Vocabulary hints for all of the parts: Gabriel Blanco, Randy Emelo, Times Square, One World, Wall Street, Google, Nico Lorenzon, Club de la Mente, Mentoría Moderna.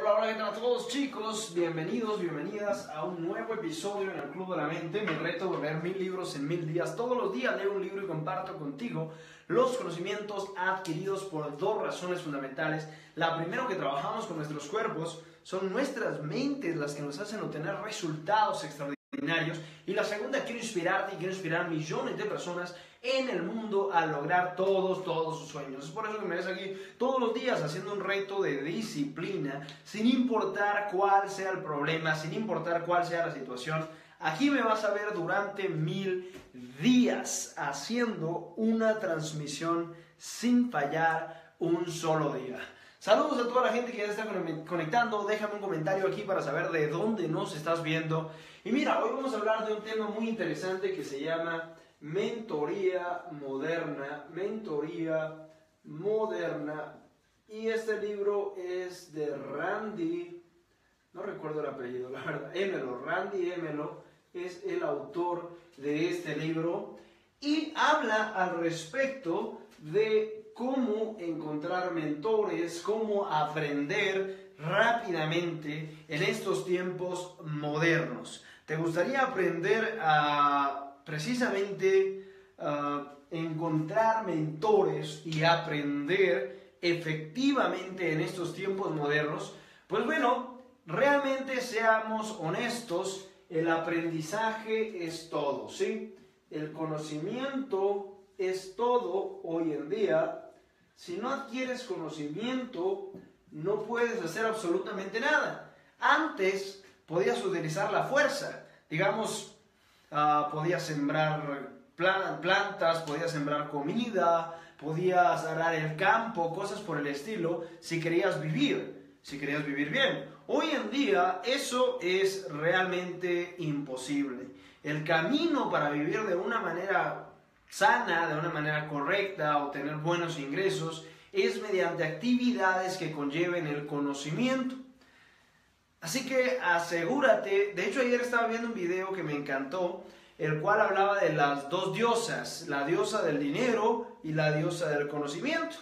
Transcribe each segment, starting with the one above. Hola, hola, ¿qué tal a todos, chicos? Bienvenidos, bienvenidas a un nuevo episodio en el Club de la Mente. Mi reto es leer 1000 libros en 1000 días. Todos los días leo un libro y comparto contigo los conocimientos adquiridos por dos razones fundamentales. La primera, que trabajamos con nuestros cuerpos, son nuestras mentes las que nos hacen obtener resultados extraordinarios. Y la segunda, quiero inspirarte y quiero inspirar a millones de personas en el mundo a lograr todos sus sueños. Es por eso que me ves aquí todos los días haciendo un reto de disciplina, sin importar cuál sea el problema, sin importar cuál sea la situación. Aquí me vas a ver durante 1000 días haciendo una transmisión sin fallar un solo día. Saludos a toda la gente que ya está conectando. Déjame un comentario aquí para saber de dónde nos estás viendo. Y mira, hoy vamos a hablar de un tema muy interesante que se llama Mentoría Moderna, Mentoría Moderna, y este libro es de Randy, no recuerdo el apellido, la verdad, Emelo, Randy Emelo es el autor de este libro, y habla al respecto de cómo encontrar mentores, cómo aprender rápidamente en estos tiempos modernos. ¿Te gustaría aprender a precisamente encontrar mentores y aprender efectivamente en estos tiempos modernos? Pues bueno, realmente seamos honestos, el aprendizaje es todo, ¿sí? El conocimiento es todo hoy en día. Si no adquieres conocimiento, no puedes hacer absolutamente nada. Antes podías utilizar la fuerza, digamos. Podías sembrar plantas, podías sembrar comida, podías arar el campo, cosas por el estilo, si querías vivir bien. Hoy en día eso es realmente imposible. El camino para vivir de una manera sana, de una manera correcta, obtener buenos ingresos, es mediante actividades que conlleven el conocimiento. Así que asegúrate, de hecho ayer estaba viendo un video que me encantó, el cual hablaba de las dos diosas, la diosa del dinero y la diosa del conocimiento.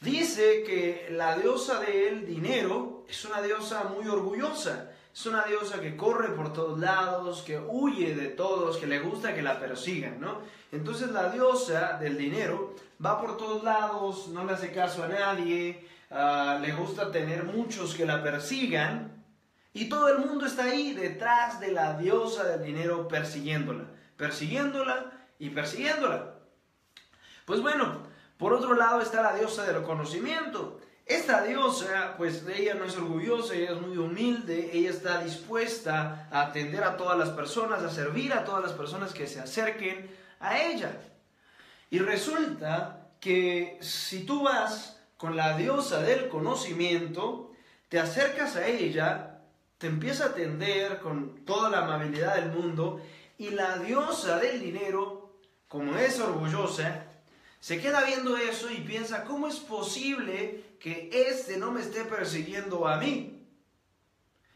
Dice que la diosa del dinero es una diosa muy orgullosa, es una diosa que corre por todos lados, que huye de todos, que le gusta que la persigan, ¿no? Entonces la diosa del dinero va por todos lados, no le hace caso a nadie, le gusta tener muchos que la persigan. Y todo el mundo está ahí detrás de la diosa del dinero persiguiéndola. Pues bueno, por otro lado está la diosa del conocimiento. Esta diosa, pues ella no es orgullosa, ella es muy humilde, ella está dispuesta a atender a todas las personas, a servir a todas las personas que se acerquen a ella. Y resulta que si tú vas con la diosa del conocimiento, te acercas a ella, te empieza a atender con toda la amabilidad del mundo, y la diosa del dinero, como es orgullosa, se queda viendo eso y piensa, ¿cómo es posible que este no me esté persiguiendo a mí?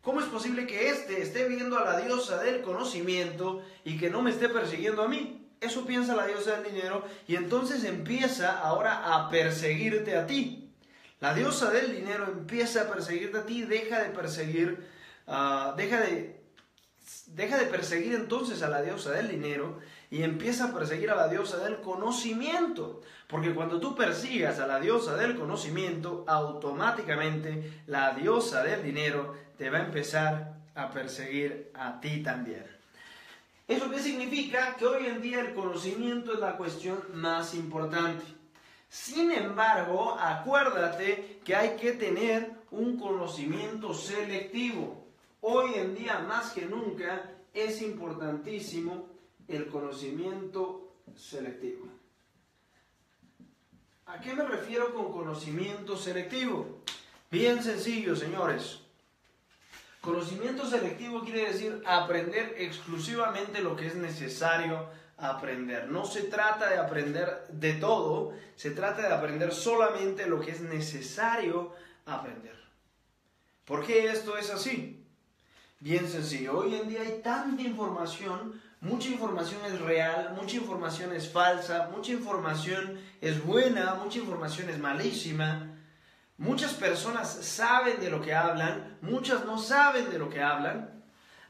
¿Cómo es posible que este esté viendo a la diosa del conocimiento y que no me esté persiguiendo a mí? Eso piensa la diosa del dinero, y entonces empieza ahora a perseguirte a ti. La diosa del dinero empieza a perseguirte a ti, deja de perseguir entonces a la diosa del dinero y empieza a perseguir a la diosa del conocimiento, porque cuando tú persigas a la diosa del conocimiento, automáticamente la diosa del dinero te va a empezar a perseguir a ti también. ¿Eso qué significa? Que hoy en día el conocimiento es la cuestión más importante. Sin embargo, acuérdate que hay que tener un conocimiento selectivo. Hoy en día, más que nunca, es importantísimo el conocimiento selectivo. ¿A qué me refiero con conocimiento selectivo? Bien sencillo, señores. Conocimiento selectivo quiere decir aprender exclusivamente lo que es necesario aprender. No se trata de aprender de todo, se trata de aprender solamente lo que es necesario aprender. ¿Por qué esto es así? Bien sencillo, hoy en día hay tanta información, mucha información es real, mucha información es falsa, mucha información es buena, mucha información es malísima, Muchas personas saben de lo que hablan, muchas no saben de lo que hablan.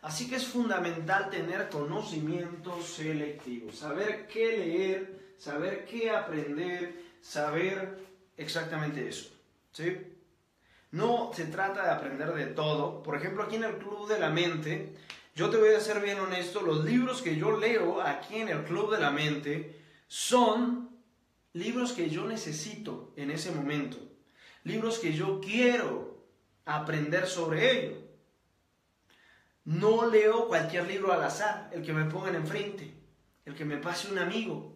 Así que es fundamental tener conocimiento selectivo, saber qué leer, saber qué aprender, saber exactamente eso, ¿sí? No se trata de aprender de todo. Por ejemplo, aquí en el Club de la Mente, yo te voy a ser bien honesto, los libros que yo leo aquí en el Club de la Mente son libros que yo necesito en ese momento. Libros que yo quiero aprender sobre ello. No leo cualquier libro al azar, el que me pongan enfrente, el que me pase un amigo,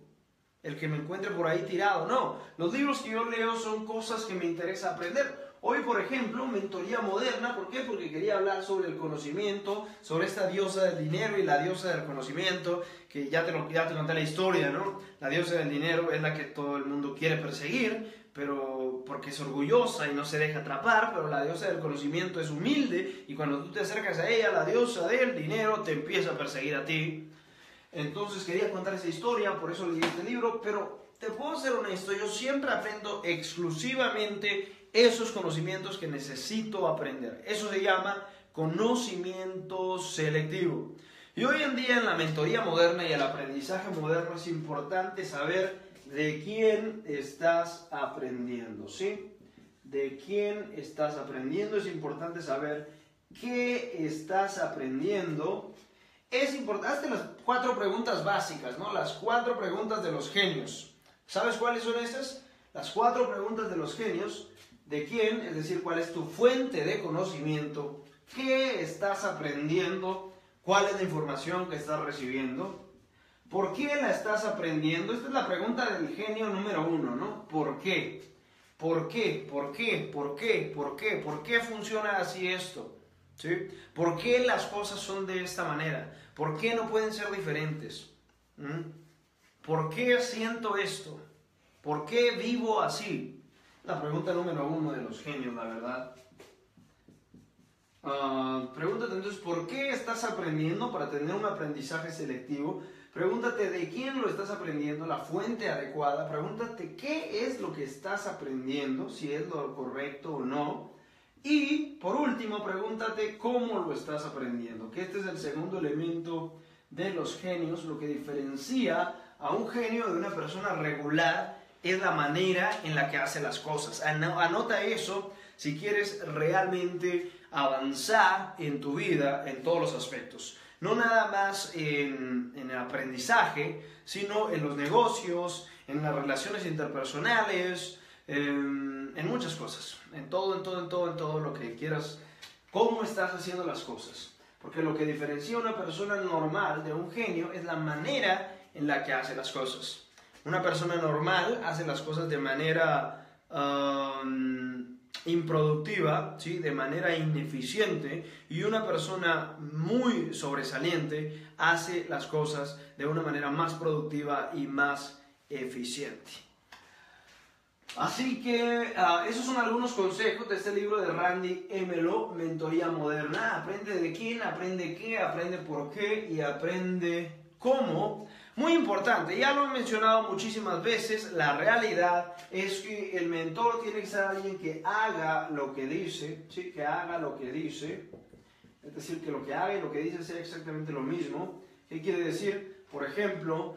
el que me encuentre por ahí tirado. No, los libros que yo leo son cosas que me interesa aprender. Hoy, por ejemplo, Mentoría Moderna. ¿Por qué? Porque quería hablar sobre el conocimiento, sobre esta diosa del dinero y la diosa del conocimiento, que ya te conté la historia, ¿no? La diosa del dinero es la que todo el mundo quiere perseguir, pero porque es orgullosa y no se deja atrapar, pero la diosa del conocimiento es humilde y cuando tú te acercas a ella, la diosa del dinero te empieza a perseguir a ti. Entonces quería contar esa historia, por eso leí este libro, pero te puedo ser honesto, yo siempre aprendo exclusivamente esos conocimientos que necesito aprender. Eso se llama conocimiento selectivo. Y hoy en día en la mentoría moderna y el aprendizaje moderno es importante saber de quién estás aprendiendo, ¿sí? De quién estás aprendiendo, es importante saber qué estás aprendiendo. Es importante las 4 preguntas básicas, ¿no? Las 4 preguntas de los genios. ¿Sabes cuáles son estas? Las 4 preguntas de los genios. ¿De quién? Es decir, ¿cuál es tu fuente de conocimiento? ¿Qué estás aprendiendo? ¿Cuál es la información que estás recibiendo? ¿Por qué la estás aprendiendo? Esta es la pregunta del genio número 1, ¿no? ¿Por qué? ¿Por qué? ¿Por qué? ¿Por qué? ¿Por qué? ¿Por qué funciona así esto? ¿Sí? ¿Por qué las cosas son de esta manera? ¿Por qué no pueden ser diferentes? ¿Por qué siento esto? ¿Por qué vivo así? La pregunta número 1 de los genios, la verdad. Pregúntate entonces, ¿por qué estás aprendiendo? Para tener un aprendizaje selectivo, pregúntate de quién lo estás aprendiendo, la fuente adecuada, pregúntate qué es lo que estás aprendiendo, si es lo correcto o no, y por último, pregúntate cómo lo estás aprendiendo, que este es el segundo elemento de los genios. Lo que diferencia a un genio de una persona regular es la manera en la que hace las cosas. Anota eso si quieres realmente avanzar en tu vida en todos los aspectos, no nada más en el aprendizaje, sino en los negocios, en las relaciones interpersonales, en muchas cosas, en todo lo que quieras, cómo estás haciendo las cosas, porque lo que diferencia a una persona normal de un genio es la manera en la que hace las cosas. Una persona normal hace las cosas de manera improductiva, ¿sí? De manera ineficiente, y una persona muy sobresaliente hace las cosas de una manera más productiva y más eficiente. Así que esos son algunos consejos de este libro de Randy Emelo, Mentoría Moderna. Aprende de quién, aprende qué, aprende por qué y aprende cómo. Muy importante, ya lo he mencionado muchísimas veces, la realidad es que el mentor tiene que ser alguien que haga lo que dice, ¿sí? Que haga lo que dice, es decir, que lo que haga y lo que dice sea exactamente lo mismo. ¿Qué quiere decir? Por ejemplo,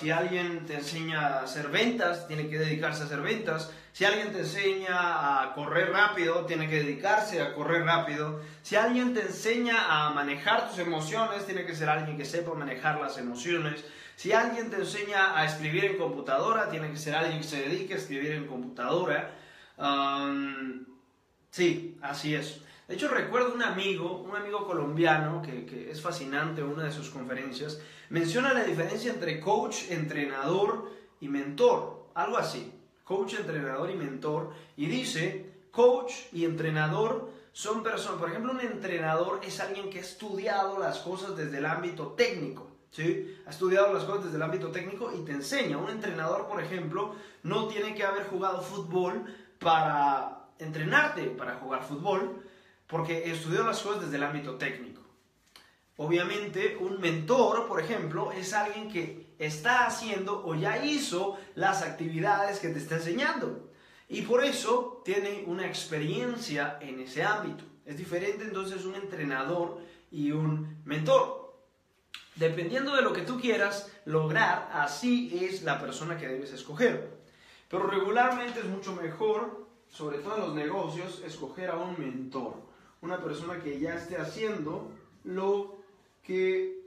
si alguien te enseña a hacer ventas, tiene que dedicarse a hacer ventas. Si alguien te enseña a correr rápido, tiene que dedicarse a correr rápido. Si alguien te enseña a manejar tus emociones, tiene que ser alguien que sepa manejar las emociones. Si alguien te enseña a escribir en computadora, tiene que ser alguien que se dedique a escribir en computadora. Sí, así es. De hecho, recuerdo un amigo colombiano, que es fascinante, una de sus conferencias, menciona la diferencia entre coach, entrenador y mentor, algo así. Coach, entrenador y mentor, y dice, coach y entrenador son personas, por ejemplo, un entrenador es alguien que ha estudiado las cosas desde el ámbito técnico, ¿sí? Ha estudiado las cosas desde el ámbito técnico y te enseña. Un entrenador, por ejemplo, no tiene que haber jugado fútbol para entrenarte para jugar fútbol, porque estudió las cosas desde el ámbito técnico. Obviamente, un mentor, por ejemplo, es alguien que está haciendo o ya hizo las actividades que te está enseñando. Y por eso tiene una experiencia en ese ámbito. Es diferente entonces un entrenador y un mentor. Dependiendo de lo que tú quieras lograr, así es la persona que debes escoger. Pero regularmente es mucho mejor, sobre todo en los negocios, escoger a un mentor. Una persona que ya esté haciendo lo que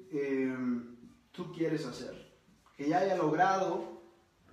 tú quieres hacer. Que ya haya logrado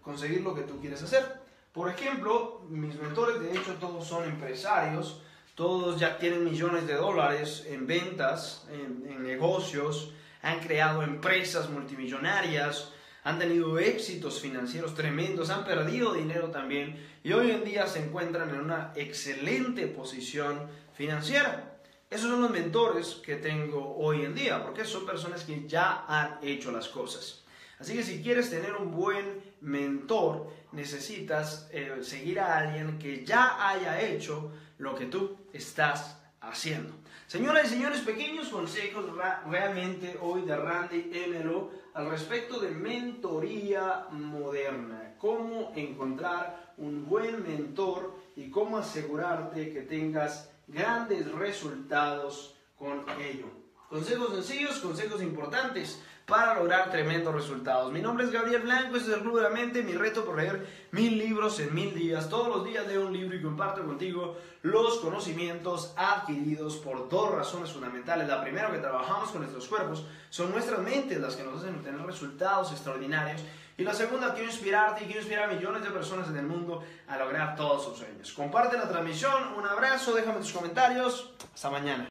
conseguir lo que tú quieres hacer. Por ejemplo, mis mentores, de hecho, todos son empresarios, todos ya tienen millones de dólares en ventas, en negocios, han creado empresas multimillonarias, han tenido éxitos financieros tremendos, han perdido dinero también y hoy en día se encuentran en una excelente posición financiera. Esos son los mentores que tengo hoy en día, porque son personas que ya han hecho las cosas. Así que si quieres tener un buen mentor, necesitas seguir a alguien que ya haya hecho lo que tú estás haciendo. Señoras y señores, pequeños consejos realmente hoy de Randy Emelo al respecto de mentoría moderna. Cómo encontrar un buen mentor y cómo asegurarte que tengas grandes resultados con ello. Consejos sencillos, consejos importantes para lograr tremendos resultados. Mi nombre es Gabriel Blanco, este es el Club de la Mente, mi reto por leer 1000 libros en 1000 días. Todos los días leo un libro y comparto contigo los conocimientos adquiridos por dos razones fundamentales. La primera, que trabajamos con nuestros cuerpos, son nuestras mentes las que nos hacen obtener resultados extraordinarios. Y la segunda, quiero inspirarte y quiero inspirar a millones de personas en el mundo a lograr todos sus sueños. Comparte la transmisión, un abrazo, déjame tus comentarios, hasta mañana.